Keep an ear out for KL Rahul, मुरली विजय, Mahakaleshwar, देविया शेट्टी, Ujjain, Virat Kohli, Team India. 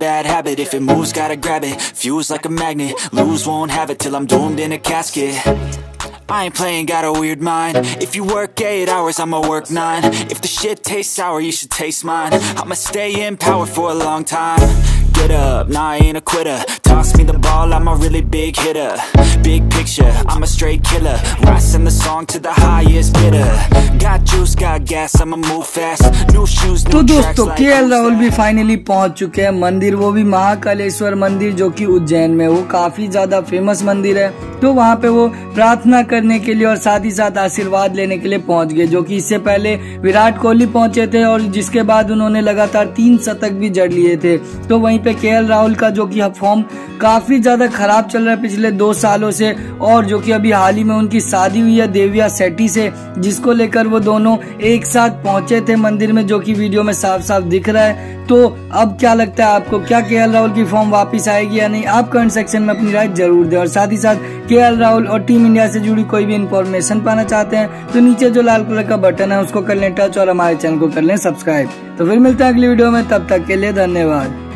bad habit. If it moves, gotta grab it. Fuse like a magnet. Lose, won't have it till I'm doomed in a casket. I ain't playing, got a weird mind. If you work 8 hours, I'ma work 9. If the shit tastes sour, you should taste mine. I'ma stay in power for a long time. Get up, nah, I ain't a quitter. Toss me the ball, I'm a really big hitter. Big picture, I'm a straight killer. Rising the song to the highest bidder. Got juice, got gas, I'ma move fast. New shoes, new tracks. तो दोस्तों KL Rahul भी finally पहुंच चुके हैं मंदिर, वो भी महाकालेश्वर मंदिर जो कि उज्जैन में, वो काफी ज्यादा फेमस मंदिर है। तो वहाँ पे वो प्रार्थना करने के लिए और साथ ही साथ आशीर्वाद लेने के लिए पहुंच गए, जो कि इससे पहले विराट कोहली पहुंचे थे और जिसके बाद उन्होंने लगातार 3 शतक भी जड़ लिए थे। तो वहीं पे केएल राहुल का जो कि फॉर्म काफी ज्यादा खराब चल रहा है पिछले 2 सालों से, और जो कि अभी हाल ही में उनकी शादी हुई है देविया शेट्टी से, जिसको लेकर वो दोनों एक साथ पहुंचे थे मंदिर में, जो कि वीडियो में साफ साफ दिख रहा है। तो अब क्या लगता है आपको, क्या केएल राहुल की फॉर्म वापस आएगी या नहीं? आप कमेंट सेक्शन में अपनी राय जरूर दें, और साथ ही साथ केएल राहुल और टीम इंडिया से जुड़ी कोई भी इन्फॉर्मेशन पाना चाहते हैं तो नीचे जो लाल कलर का बटन है उसको कर लें टच और हमारे चैनल को कर लें सब्सक्राइब। तो फिर मिलते हैं अगली वीडियो में, तब तक के लिए धन्यवाद।